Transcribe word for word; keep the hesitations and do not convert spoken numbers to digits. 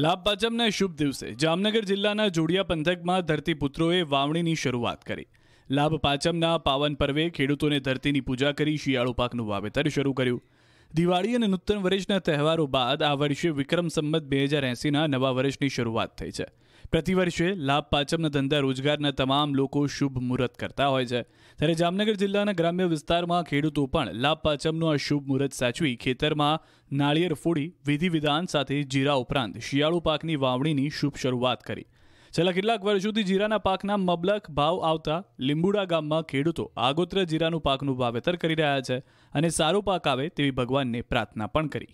લાભ પાંચમના શુભ દિવસે જામનગર જિલ્લાના જોડિયા પંથકમાં ધરતીપુત્રોએ વાવણીની શરૂઆત કરી। લાભ પાંચમના પાવન પર્વે ખેડૂતોને ધરતીની પૂજા કરી શિયાળુ પાકનું વાવેતર શરૂ કર્યું। દિવાળી અને નૂતન વર્ષના તહેવારો બાદ આ વર્ષે વિક્રમ સંવત બે હજાર એંસીના નવા વર્ષની શરૂઆત થઈ છે। પ્રતિવર્ષે લાભ પાંચમના ધંધા રોજગારના તમામ લોકો શુભ મુહૂર્ત કરતા હોય છે, ત્યારે જામનગર જિલ્લાના ગ્રામ્ય વિસ્તારમાં ખેડૂતો પણ લાભ પાંચમનું આ શુભ મુહૂર્ત સાચવી ખેતરમાં नाळियर फोड़ी विधि विधान साथ जीरा उपरांत शियाळु पाकनी वावणीनी शुभ शुरुआत करी। छेल्ला केटलाक वर्षोथी जीराना पाकना मबलक भाव आवता लिंबुड़ा गाममां खेडूतो आगोत्र जीरानुं पाकनुं वावेतर करी रह्या छे अने सारो पाक आवे तेवी भगवानने प्रार्थना पण करी।